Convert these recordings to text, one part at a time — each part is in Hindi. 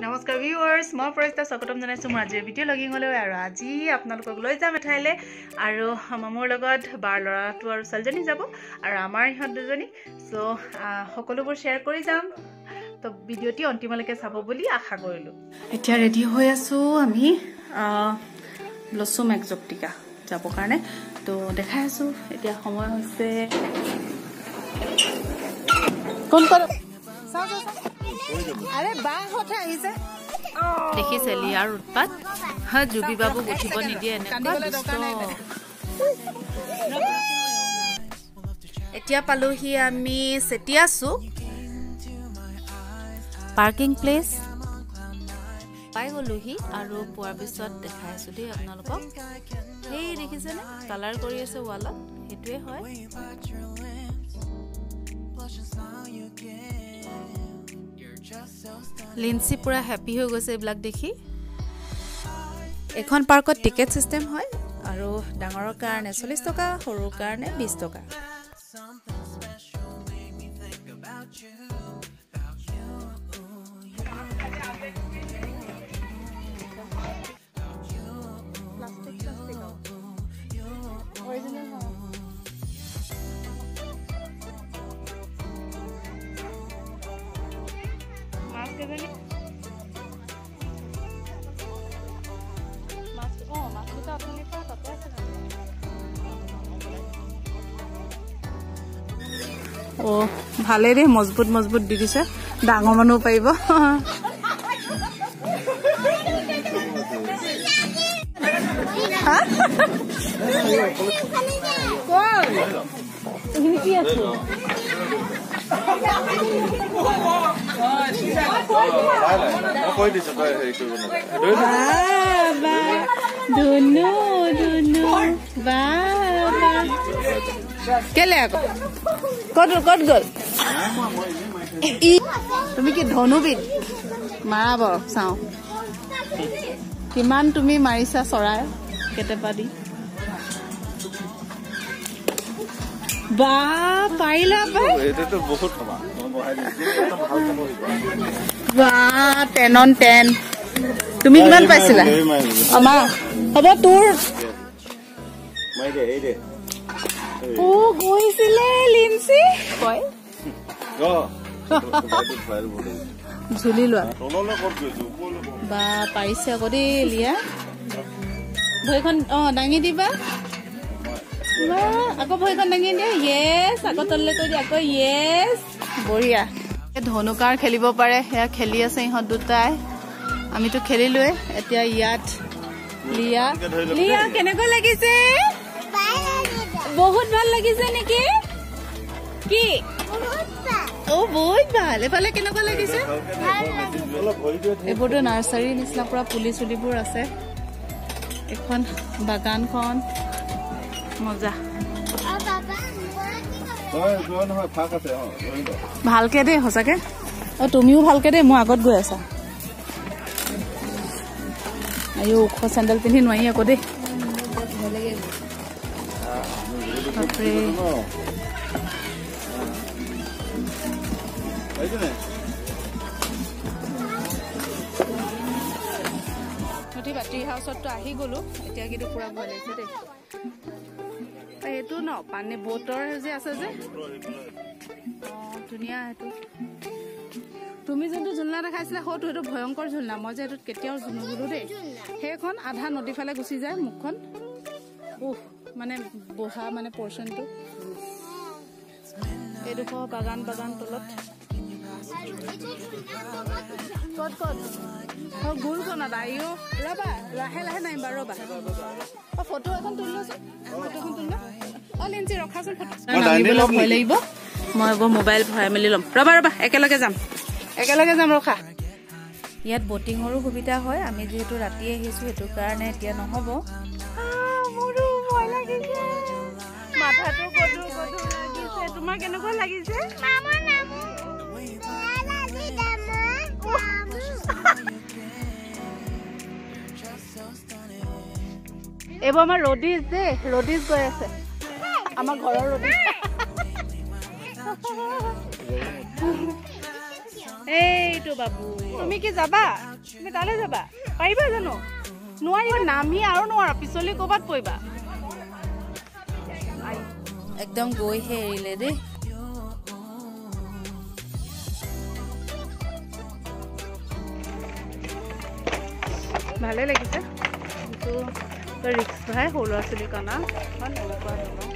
नमस्कार व्यूअर्स, मैं फरिष्टा स्वागतम जानाइछु मोर आजिर भिडिओ लगिंग होले आरो आजि आपनालोक लय जाम एठाइले आरो मामुर लगत बार लराटु आरो सलजनी जाबो आरो आमार हत दुजनी सो हकलोबो शेयर करि जाम। तो भिडिओटि अंतिमलके साबो बोली आशा करिलु। एटा रेडी होय आसु आमी ब्लोसुम एक्जोटिका जाबो कारणे। तो देखाय आसु एटा समय होइसे कोन कर साउ साउ अरे देखी चली यार उत्पाद। हाँ जुबी बाबू उठी बनी दिए एटिया पालोही आमी सेटिया सु पार्किंग प्लेस पाई गलोही आरो पुआर पिছত দেখাই আছো দে আপোনালোকক। হেই দেখিছে না কালার কৰি আছে ওয়ালত হেটোৱে হয়। लिन्सी पूरा हैप्पी हो गए ब्लॉग देखी। एखन पार्क टिकेट सिस्टम है और डांगर कारण 40 टका हरर कारण 20 टका। भाले दे मजबूत मजबूत दी दिसे डांगर मानु पाइब। কেলে আকৌ কত কত গল তুমি কি ধনুবিদ মাৰাব চাও কিমান তুমি মাৰিছা চৰাই কেতেপা দি বা পাইলা পাই এতে তো বহুত কমা বা 10 on 10 তুমি কিমান পাইছিলা আমা হ'ব তোৰ মই দে এই দে ও গইছিলে লিমসি কয় গ ঝুলি লোৱা তললে কত গৈছো বা পাইছে গদি লিয়া ভয়খন অ ডাঙি দিবা বা আকৌ ভয়খন ডাঙি দে ইয়েস আকৌ তললে কৈ দি আকৌ ইয়েস বৰিয়া ধনুকাৰ খেলিব পাৰে হেয়া খেলি আছে ইহত দুটাই আমিতো খেলিলুৱে এতিয়া ইয়াত লিয়া লিয়া কেনেকৈ লাগিছে बहुत ভাল লাগিছে নেকি কি ও বহুত ভাল এফালে কেনেকৈ লাগিছে এবোটো নার্সারি নিছলা পুৰা পুলি চুলিবোৰ আছে এখন বাগানখন মজা ভালকে দে হসাকে অ তুমিও ভালকে দে মই আগত গৈ আছা আয়ো ওখ চেন্ডেল পিন্ধি নোৱাৰি আকৌ দে ट्री हाउस गलो कि पूरा भय लगे देख न पानी बोटर धुनिया तुम जो झुलना देखा सो भयंकर झुलना मैं जो केव झुलू देख आधा नदी फाले गुसी जाए मुख माने बहा माने पोर्शन तो ए देखो बागान बागान तलत कट कट और गुल कोना दाइयो रबा लाहे लाहे नाइ बा रबा ओ फोटो এখন তুললো ফটো এখন তুললো অলেঞ্জি রাখাছ ফটো মই লইবো মই গো মোবাইল ভয় মেলি লম রবা রবা একেলগে যাম ৰখা। ইয়াত বটিংৰো সুবিধা হয় আমি যেহেতু ৰাতি আহিছো এটো কাৰণে এতিয়া নহব रदिस दे रदिस गई घर रदिस এইটো বাবু তুমি কি যাবা তুমি তালে যাবা পাইবা জানো নোৱাৰিবা নামি আৰু নোৱাৰা পিছলি কবাত পইবা একদম গৈ হেৰিলে দে ভালে লাগিছে কিন্তু তো ৰিক্স ভাই হলো আসলে কানা মান নকৰা নকৰা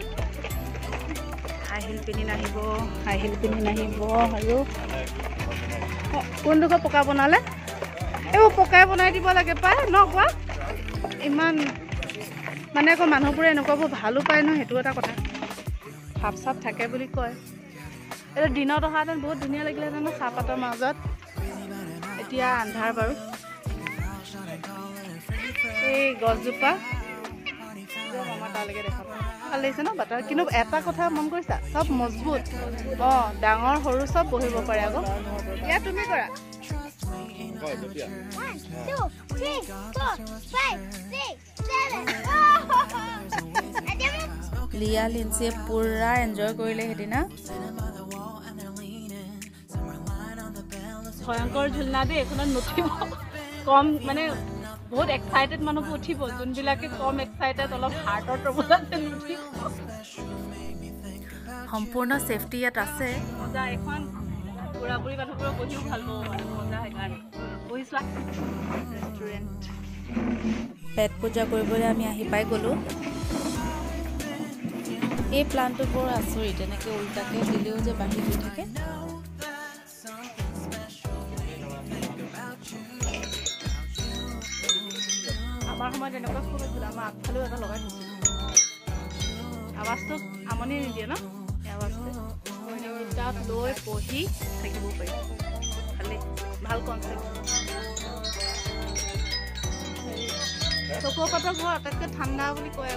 আহিল পিনি নাহিব আহিল পিনি নাহিব আৰু कौन दुख पका बनाले ए पकाए बनाई दी लगे पाए नक इमान मानने अक मानूबूर एनेको भलो पाए ना सीटा कथा भाप चाप थके क्या दिन अहत बहुत धुनिया लगे ना चाहपातर मजत एटिया आंधार बार गछजोपा तक देखा ভাল লাগিছে ন বাটাৰ কিন্তু এটা কথা মন কৰিছা সব মজবুত অ ডাঙৰ হৰু সব বহিব পাৰে আগো ইয়া তুমি কৰা 1 2 3 4 5 6 7 আদিমে লিয়া লিনছে পুৰা এনজয় কৰিলে হেদিনা ভয়ংকৰ ঝুলনা দে এখন নথিব কম মানে बहुत एक्साइटेड मानव उठब जोनबिले कम एक्साइटेड अलग हार्टर ट्रबल सम्पूर्ण सेफ्टी इतना मजा एन बुढ़ा बुढ़ी मानूबूर बहिओ भल मजा रेस्टुरेंट पेट पूजा पाई गलो ये प्लान तो बहुत आचरित उल्टा के दिले बाढ़ी गई थके आवाज तो आमने निदिए ना आवाज पढ़ी खाली भल कन्सेप्ट टको पातर घर आतक ठंडा कह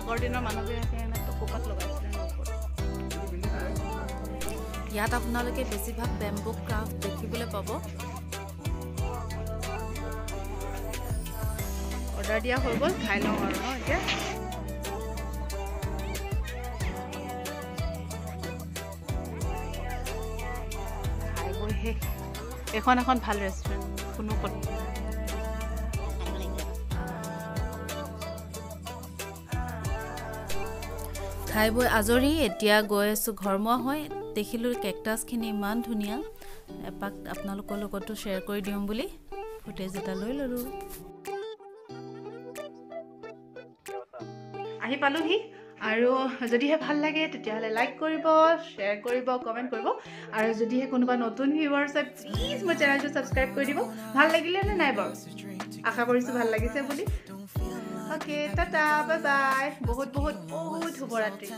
आगर दिन मानवीन टको पात लगे इतना अपने बेसिभाग बेम्बू क्राफ्ट देखने पा ऑर्डर दिया हो गल खाई लौ और ना क्या खाई गई हे एखन एखन ভাল রেস্টুরেন্ট কোনো কথা খাই বৈ আজৰি এতিয়া গৈ আছো ঘৰমৱা হয় দেখিলো কেকটাস খিনি ইমান ধুনিয়া এপাক আপোনালোকৰ লগতো শেয়ার কৰি দিম বুলি ফুটেজ এটা লৈ ললো आहि पालोहि और जदिहे भल लगे लाइक शेयर कमेंट और जदिहे कोनोबा नतुन व्यूअर्स प्लिज मोर चैनल सब्सक्राइब कर दिबो भल लागिले ना नाइ बार आशा करिसु भल लागिसे बुली ओके टाटा बाय बाय बहुत बहुत बहुत शुभरात्रि।